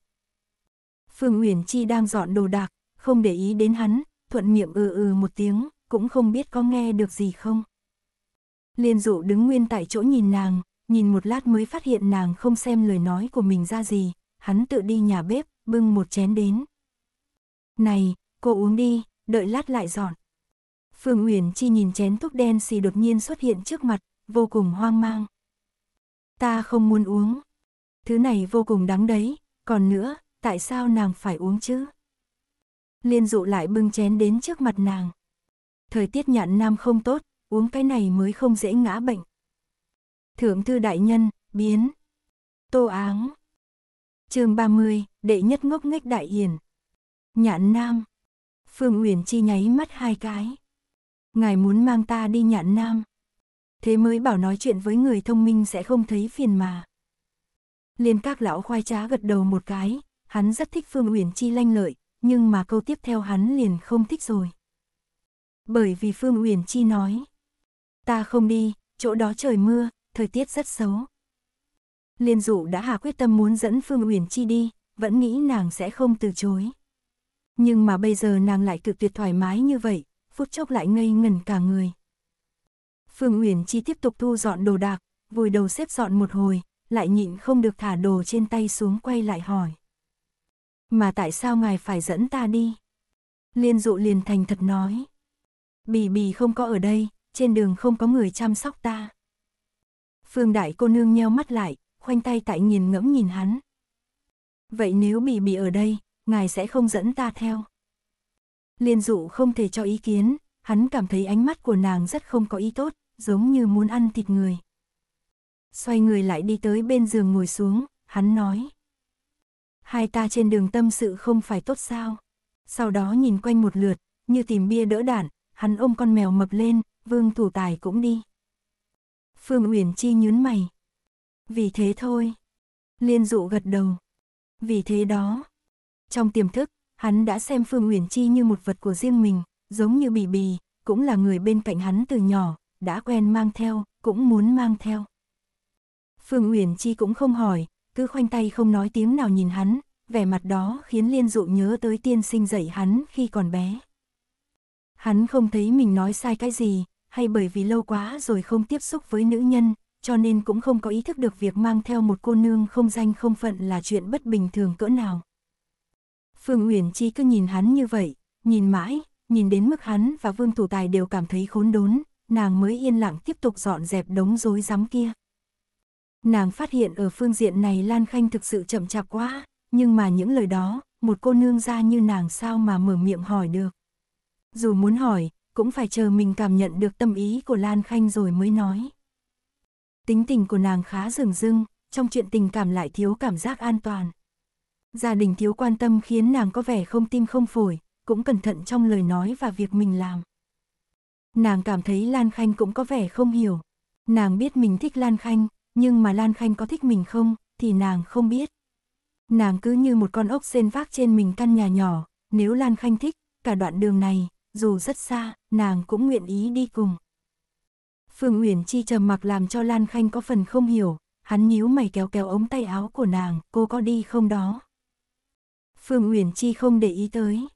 Phương Uyển Chi đang dọn đồ đạc, không để ý đến hắn, thuận miệng ừ ừ một tiếng, cũng không biết có nghe được gì không. Liên Dụ đứng nguyên tại chỗ nhìn nàng, nhìn một lát mới phát hiện nàng không xem lời nói của mình ra gì, hắn tự đi nhà bếp, bưng một chén đến. Này, cô uống đi, đợi lát lại dọn. Phương Uyển Chi nhìn chén thuốc đen xì đột nhiên xuất hiện trước mặt, vô cùng hoang mang. Ta không muốn uống. Thứ này vô cùng đắng đấy, còn nữa, tại sao nàng phải uống chứ? Liên Dụ lại bưng chén đến trước mặt nàng. Thời tiết Nhạn Nam không tốt, uống cái này mới không dễ ngã bệnh. Thượng thư đại nhân, biến. Tô Áng. Chương ba mươi, đệ nhất ngốc nghếch đại hiền. Nhạn Nam. Phương Uyển Chi nháy mắt hai cái. Ngài muốn mang ta đi Nhạn Nam. Thế mới bảo nói chuyện với người thông minh sẽ không thấy phiền mà. Liên Các lão khoai trá gật đầu một cái, hắn rất thích Phương Uyển Chi lanh lợi, nhưng mà câu tiếp theo hắn liền không thích rồi. Bởi vì Phương Uyển Chi nói, ta không đi, chỗ đó trời mưa, thời tiết rất xấu. Liên Dụ đã hạ quyết tâm muốn dẫn Phương Uyển Chi đi, vẫn nghĩ nàng sẽ không từ chối. Nhưng mà bây giờ nàng lại cự tuyệt thoải mái như vậy, phút chốc lại ngây ngẩn cả người. Phương Uyển Chi tiếp tục thu dọn đồ đạc, vùi đầu xếp dọn một hồi, lại nhịn không được thả đồ trên tay xuống quay lại hỏi. Mà tại sao ngài phải dẫn ta đi? Liên Dụ liền thành thật nói. Bỉ Bỉ không có ở đây, trên đường không có người chăm sóc ta. Phương đại cô nương nheo mắt lại, khoanh tay tại nghiền ngẫm nhìn hắn. Vậy nếu Bỉ Bỉ ở đây, ngài sẽ không dẫn ta theo? Liên Dụ không thể cho ý kiến, hắn cảm thấy ánh mắt của nàng rất không có ý tốt, giống như muốn ăn thịt người. Xoay người lại đi tới bên giường ngồi xuống, hắn nói. Hai ta trên đường tâm sự không phải tốt sao? Sau đó nhìn quanh một lượt, như tìm bia đỡ đạn, hắn ôm con mèo mập lên, Vương Thủ Tài cũng đi. Phương Uyển Chi nhướng mày. Vì thế thôi. Liên Dụ gật đầu. Vì thế đó. Trong tiềm thức, hắn đã xem Phương Uyển Chi như một vật của riêng mình, Giống như Bỉ Bỉ, cũng là người bên cạnh hắn từ nhỏ, đã quen mang theo, cũng muốn mang theo. Phương Uyển Chi cũng không hỏi, cứ khoanh tay không nói tiếng nào nhìn hắn, vẻ mặt đó khiến Liên Dụ nhớ tới tiên sinh dạy hắn khi còn bé. Hắn không thấy mình nói sai cái gì, hay bởi vì lâu quá rồi không tiếp xúc với nữ nhân, cho nên cũng không có ý thức được việc mang theo một cô nương không danh không phận là chuyện bất bình thường cỡ nào. Phương Uyển Chi cứ nhìn hắn như vậy, nhìn mãi, nhìn đến mức hắn và Vương Thủ Tài đều cảm thấy khốn đốn, nàng mới yên lặng tiếp tục dọn dẹp đống rối rắm kia. Nàng phát hiện ở phương diện này Lan Khanh thực sự chậm chạp quá, nhưng mà những lời đó, một cô nương gia như nàng sao mà mở miệng hỏi được. Dù muốn hỏi, cũng phải chờ mình cảm nhận được tâm ý của Lan Khanh rồi mới nói. Tính tình của nàng khá rừng rưng, trong chuyện tình cảm lại thiếu cảm giác an toàn. Gia đình thiếu quan tâm khiến nàng có vẻ không tim không phổi, cũng cẩn thận trong lời nói và việc mình làm. Nàng cảm thấy Lan Khanh cũng có vẻ không hiểu. Nàng biết mình thích Lan Khanh, nhưng mà Lan Khanh có thích mình không, thì nàng không biết. Nàng cứ như một con ốc sên vác trên mình căn nhà nhỏ, nếu Lan Khanh thích, cả đoạn đường này, dù rất xa, nàng cũng nguyện ý đi cùng. Phương Uyển Chi trầm mặc làm cho Lan Khanh có phần không hiểu, hắn nhíu mày kéo kéo ống tay áo của nàng, cô có đi không đó? Phương Uyển Chi không để ý tới.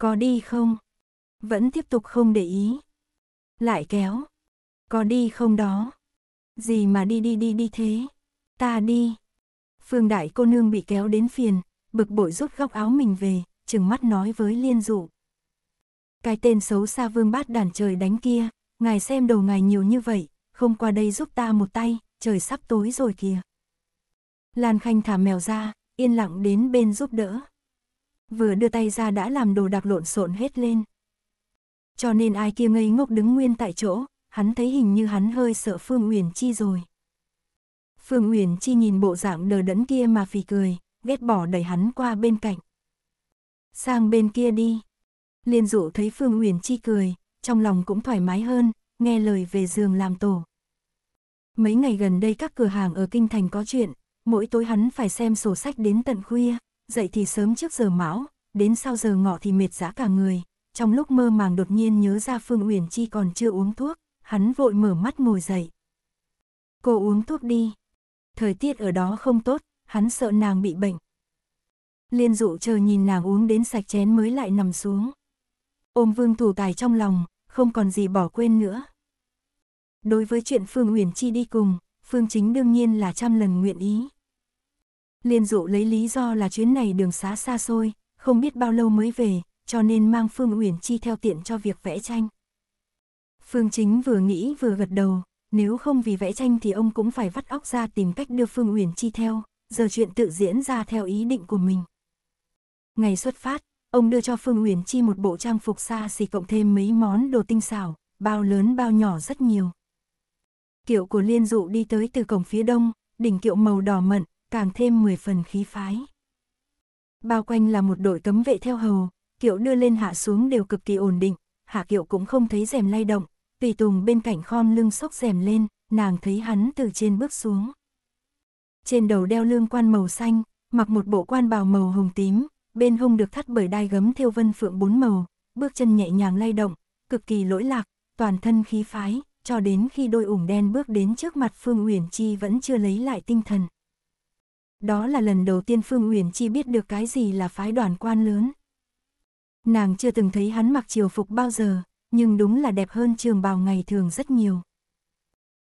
Có đi không? Vẫn tiếp tục không để ý. Lại kéo. Có đi không đó? Gì mà đi đi đi đi thế? Ta đi. Phương đại cô nương bị kéo đến phiền, bực bội rút góc áo mình về, trừng mắt nói với Liên Dụ. Cái tên xấu xa vương bát đàn trời đánh kia, ngài xem đầu ngài nhiều như vậy, không qua đây giúp ta một tay, trời sắp tối rồi kìa. Lan Khanh thả mèo ra, yên lặng đến bên giúp đỡ. Vừa đưa tay ra đã làm đồ đạc lộn xộn hết lên. Cho nên ai kia ngây ngốc đứng nguyên tại chỗ, hắn thấy hình như hắn hơi sợ Phương Uyển Chi rồi. Phương Uyển Chi nhìn bộ dạng đờ đẫn kia mà phì cười, ghét bỏ đẩy hắn qua bên cạnh. Sang bên kia đi. Liên Dụ thấy Phương Uyển Chi cười, trong lòng cũng thoải mái hơn, nghe lời về giường làm tổ. Mấy ngày gần đây các cửa hàng ở kinh thành có chuyện, mỗi tối hắn phải xem sổ sách đến tận khuya, dậy thì sớm trước giờ mão, đến sau giờ ngọ thì mệt dã cả người. Trong lúc mơ màng đột nhiên nhớ ra Phương Uyển Chi còn chưa uống thuốc, hắn vội mở mắt ngồi dậy. Cô uống thuốc đi. Thời tiết ở đó không tốt, hắn sợ nàng bị bệnh. Liên Dụ chờ nhìn nàng uống đến sạch chén mới lại nằm xuống. Ôm Vương Thủ Tài trong lòng, không còn gì bỏ quên nữa. Đối với chuyện Phương Uyển Chi đi cùng, Phương Chính đương nhiên là trăm lần nguyện ý. Liên Dụ lấy lý do là chuyến này đường xá xa xôi, không biết bao lâu mới về, cho nên mang Phương Uyển Chi theo tiện cho việc vẽ tranh. Phương Chính vừa nghĩ vừa gật đầu, nếu không vì vẽ tranh thì ông cũng phải vắt óc ra tìm cách đưa Phương Uyển Chi theo, giờ chuyện tự diễn ra theo ý định của mình. Ngày xuất phát, ông đưa cho Phương Uyển Chi một bộ trang phục xa xỉ cộng thêm mấy món đồ tinh xảo, bao lớn bao nhỏ rất nhiều. Kiệu của Liên Dụ đi tới từ cổng phía đông, đỉnh kiệu màu đỏ mận, càng thêm mười phần khí phái. Bao quanh là một đội cấm vệ theo hầu, kiệu đưa lên hạ xuống đều cực kỳ ổn định, hạ kiệu cũng không thấy rèm lay động, tùy tùng bên cạnh khom lưng xốc rèm lên, nàng thấy hắn từ trên bước xuống. Trên đầu đeo lương quan màu xanh, mặc một bộ quan bào màu hồng tím, bên hông được thắt bởi đai gấm thêu vân phượng bốn màu, bước chân nhẹ nhàng lay động, cực kỳ lỗi lạc, toàn thân khí phái, cho đến khi đôi ủng đen bước đến trước mặt Phương Uyển Chi vẫn chưa lấy lại tinh thần. Đó là lần đầu tiên Phương Uyển Chi biết được cái gì là phái đoàn quan lớn. Nàng chưa từng thấy hắn mặc triều phục bao giờ, nhưng đúng là đẹp hơn trường bào ngày thường rất nhiều.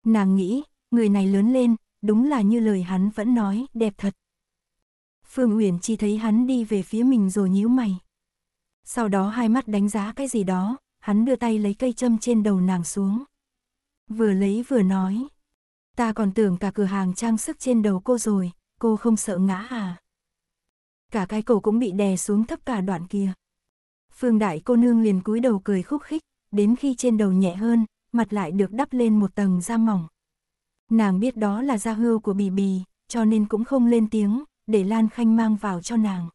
Nàng nghĩ, người này lớn lên, đúng là như lời hắn vẫn nói, đẹp thật. Phương Uyển Chi thấy hắn đi về phía mình rồi nhíu mày. Sau đó hai mắt đánh giá cái gì đó, hắn đưa tay lấy cây châm trên đầu nàng xuống. Vừa lấy vừa nói, ta còn tưởng cả cửa hàng trang sức trên đầu cô rồi, cô không sợ ngã à? Cả cái cổ cũng bị đè xuống thấp cả đoạn kia. Phương đại cô nương liền cúi đầu cười khúc khích, đến khi trên đầu nhẹ hơn, mặt lại được đắp lên một tầng da mỏng. Nàng biết đó là da hươu của Bỉ Bỉ, cho nên cũng không lên tiếng, để Lan Khanh mang vào cho nàng.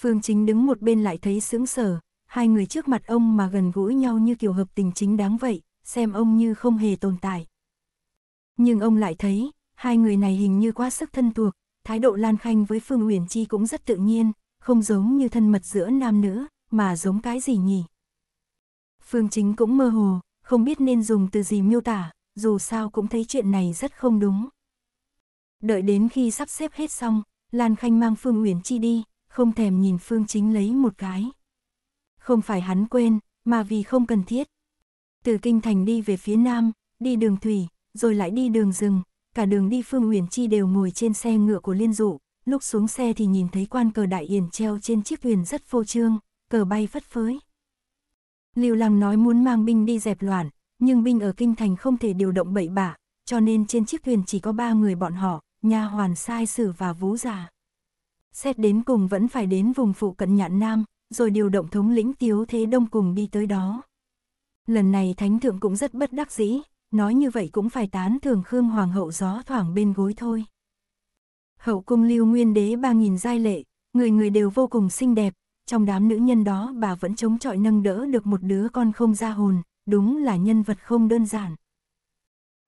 Phương Chính đứng một bên lại thấy sững sờ, hai người trước mặt ông mà gần gũi nhau như kiểu hợp tình chính đáng vậy, xem ông như không hề tồn tại. Nhưng ông lại thấy, hai người này hình như quá sức thân thuộc, thái độ Lan Khanh với Phương Uyển Chi cũng rất tự nhiên, không giống như thân mật giữa nam nữ, mà giống cái gì nhỉ? Phương Chính cũng mơ hồ, không biết nên dùng từ gì miêu tả, dù sao cũng thấy chuyện này rất không đúng. Đợi đến khi sắp xếp hết xong, Lan Khanh mang Phương Uyển Chi đi, không thèm nhìn Phương Chính lấy một cái. Không phải hắn quên, mà vì không cần thiết. Từ Kinh Thành đi về phía Nam, đi đường thủy, rồi lại đi đường rừng, cả đường đi Phương Uyển Chi đều ngồi trên xe ngựa của Liên Dụ, lúc xuống xe thì nhìn thấy quan cờ Đại Yển treo trên chiếc thuyền rất phô trương, cờ bay phất phới. Lưu Lăng nói muốn mang binh đi dẹp loạn, nhưng binh ở Kinh Thành không thể điều động bậy bạ, cho nên trên chiếc thuyền chỉ có ba người bọn họ, nha hoàn sai sử và vú già. Xét đến cùng vẫn phải đến vùng phụ cận Nhạn Nam, rồi điều động thống lĩnh Tiếu Thế Đông cùng đi tới đó. Lần này Thánh Thượng cũng rất bất đắc dĩ, nói như vậy cũng phải tán thưởng Khương Hoàng hậu gió thoảng bên gối thôi. Hậu cung Lưu Nguyên Đế ba nghìn giai lệ, người người đều vô cùng xinh đẹp, trong đám nữ nhân đó bà vẫn chống chọi nâng đỡ được một đứa con không ra hồn, đúng là nhân vật không đơn giản.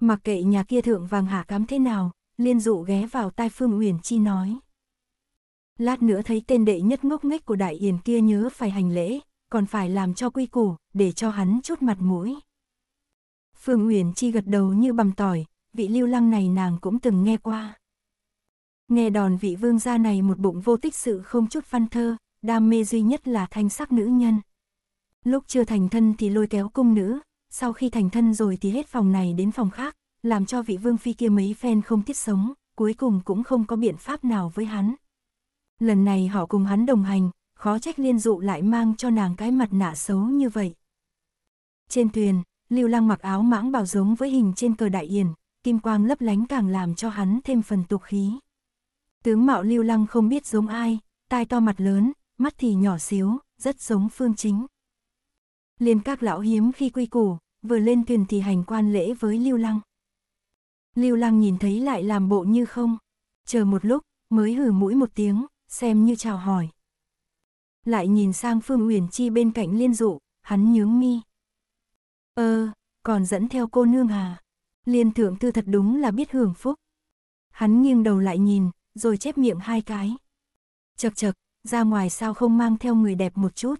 Mặc kệ nhà kia thượng vàng hạ cám thế nào, Liên Dụ ghé vào tai Phương Uyển Chi nói. Lát nữa thấy tên đệ nhất ngốc nghếch của Đại Yển kia nhớ phải hành lễ, còn phải làm cho quy củ, để cho hắn chút mặt mũi. Phương Uyển Chi gật đầu như bằm tỏi, vị Lưu Lăng này nàng cũng từng nghe qua. Nghe đòn vị vương gia này một bụng vô tích sự không chút văn thơ, đam mê duy nhất là thanh sắc nữ nhân. Lúc chưa thành thân thì lôi kéo cung nữ, sau khi thành thân rồi thì hết phòng này đến phòng khác, làm cho vị vương phi kia mấy phen không tiết sống, cuối cùng cũng không có biện pháp nào với hắn. Lần này họ cùng hắn đồng hành, khó trách Liên Dụ lại mang cho nàng cái mặt nạ xấu như vậy. Trên thuyền, Lưu Lăng mặc áo mãng bào giống với hình trên cờ Đại Yển, kim quang lấp lánh càng làm cho hắn thêm phần tục khí. Tướng mạo Lưu Lăng không biết giống ai, tai to mặt lớn, mắt thì nhỏ xíu, rất giống Phương Chính. Liên các lão hiếm khi quy củ, vừa lên thuyền thì hành quan lễ với Lưu Lăng. Lưu Lăng nhìn thấy lại làm bộ như không, chờ một lúc mới hừ mũi một tiếng, xem như chào hỏi. Lại nhìn sang Phương Uyển Chi bên cạnh Liên Dụ, hắn nhướng mi. Ơ, ờ, còn dẫn theo cô nương à? Liên thượng thư thật đúng là biết hưởng phúc. Hắn nghiêng đầu lại nhìn, rồi chép miệng hai cái. Chậc chậc, ra ngoài sao không mang theo người đẹp một chút?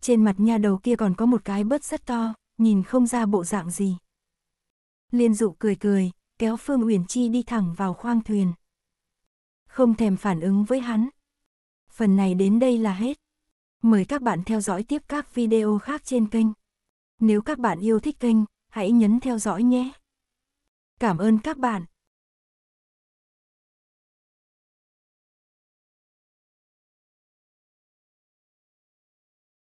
Trên mặt nha đầu kia còn có một cái bớt rất to, nhìn không ra bộ dạng gì. Liên Dụ cười cười, kéo Phương Uyển Chi đi thẳng vào khoang thuyền. Không thèm phản ứng với hắn. Phần này đến đây là hết. Mời các bạn theo dõi tiếp các video khác trên kênh. Nếu các bạn yêu thích kênh, hãy nhấn theo dõi nhé. Cảm ơn các bạn.